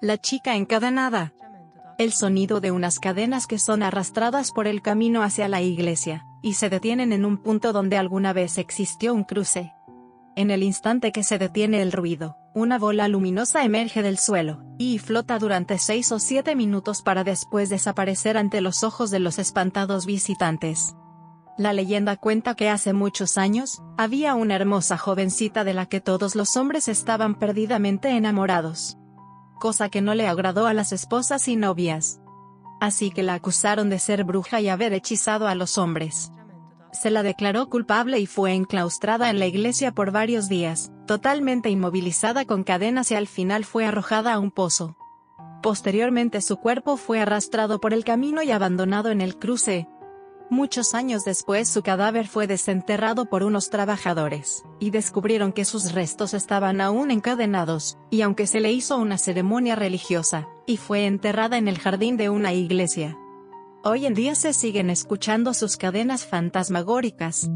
La chica encadenada. El sonido de unas cadenas que son arrastradas por el camino hacia la iglesia, y se detienen en un punto donde alguna vez existió un cruce. En el instante que se detiene el ruido, una bola luminosa emerge del suelo, y flota durante 6 o 7 minutos para después desaparecer ante los ojos de los espantados visitantes. La leyenda cuenta que hace muchos años, había una hermosa jovencita de la que todos los hombres estaban perdidamente enamorados. Cosa que no le agradó a las esposas y novias. Así que la acusaron de ser bruja y haber hechizado a los hombres. Se la declaró culpable y fue enclaustrada en la iglesia por varios días, totalmente inmovilizada con cadenas y al final fue arrojada a un pozo. Posteriormente su cuerpo fue arrastrado por el camino y abandonado en el cruce. Muchos años después su cadáver fue desenterrado por unos trabajadores, y descubrieron que sus restos estaban aún encadenados, y aunque se le hizo una ceremonia religiosa, y fue enterrada en el jardín de una iglesia. Hoy en día se siguen escuchando sus cadenas fantasmagóricas.